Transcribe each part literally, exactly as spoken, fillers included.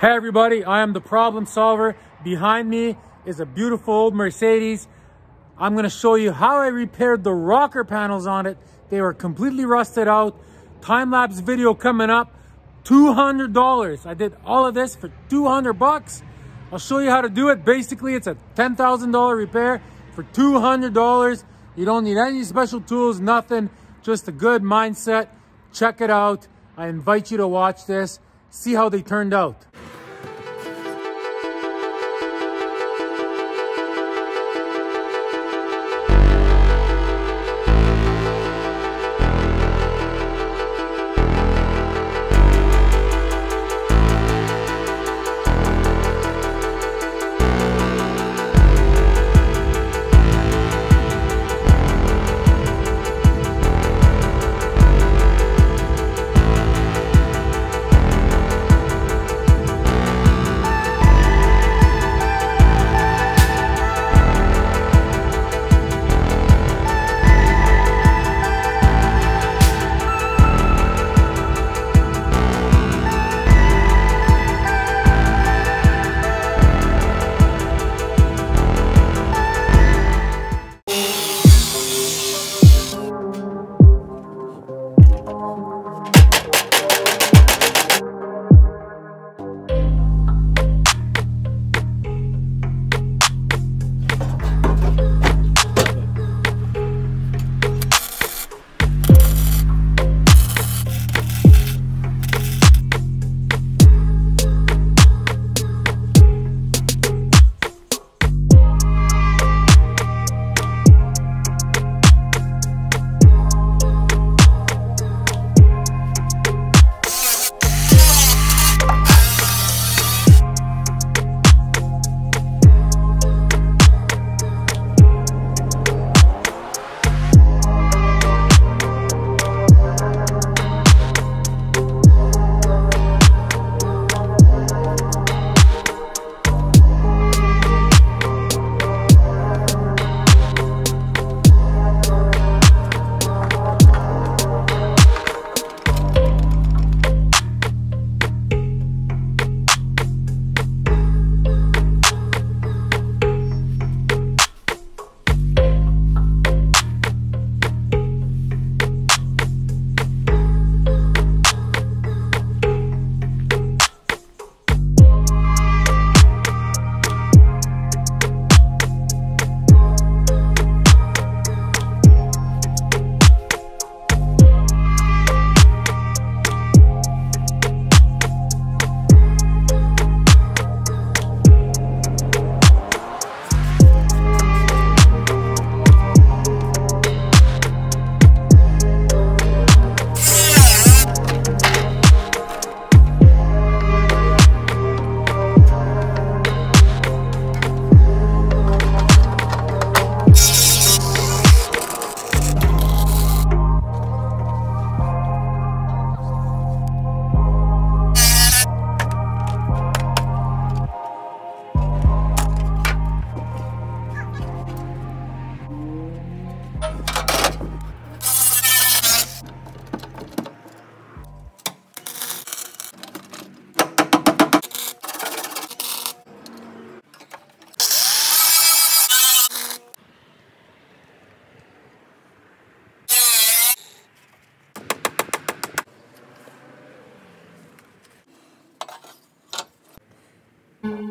Hey everybody, I am the problem solver. Behind me is a beautiful old Mercedes. I'm gonna show you how I repaired the rocker panels on it. They were completely rusted out. Time-lapse video coming up, two hundred dollars. I did all of this for two hundred bucks. I'll show you how to do it. Basically, it's a ten thousand dollar repair for two hundred dollars. You don't need any special tools, nothing, just a good mindset. Check it out. I invite you to watch this, see how they turned out. We'll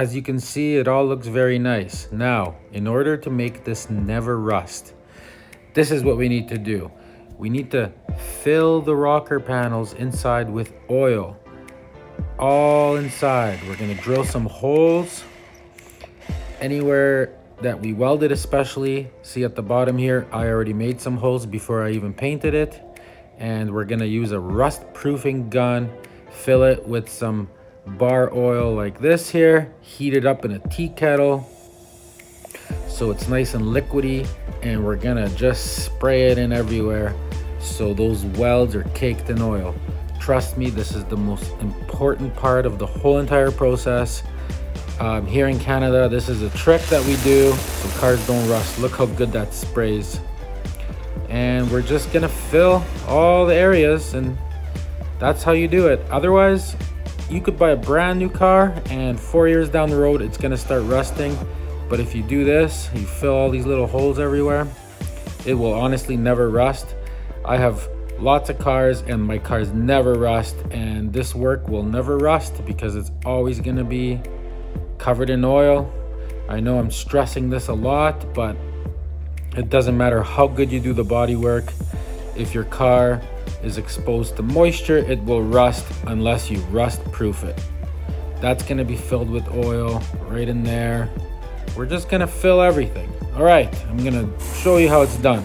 As you can see, it all looks very nice. Now, in order to make this never rust, this is what we need to do. We need to fill the rocker panels inside with oil. All inside. We're going to drill some holes anywhere that we welded especially. See at the bottom here, I already made some holes before I even painted it. And we're going to use a rust-proofing gun. Fill it with some bar oil like this here, heat it up in a tea kettle so it's nice and liquidy, and we're gonna just spray it in everywhere so those welds are caked in oil. Trust me, this is the most important part of the whole entire process. Um, here in Canada, this is a trick that we do so cars don't rust. Look how good that sprays. And we're just gonna fill all the areas, and that's how you do it. Otherwise, you could buy a brand new car and four years down the road it's gonna start rusting. But if you do this, you fill all these little holes everywhere, it will honestly never rust. I have lots of cars and my cars never rust, and this work will never rust because it's always gonna be covered in oil. I know I'm stressing this a lot, but it doesn't matter how good you do the body work. If your car is exposed to moisture, it will rust unless you rust proof it. That's going to be filled with oil right in there. We're just going to fill everything. All right, I'm going to show you how it's done.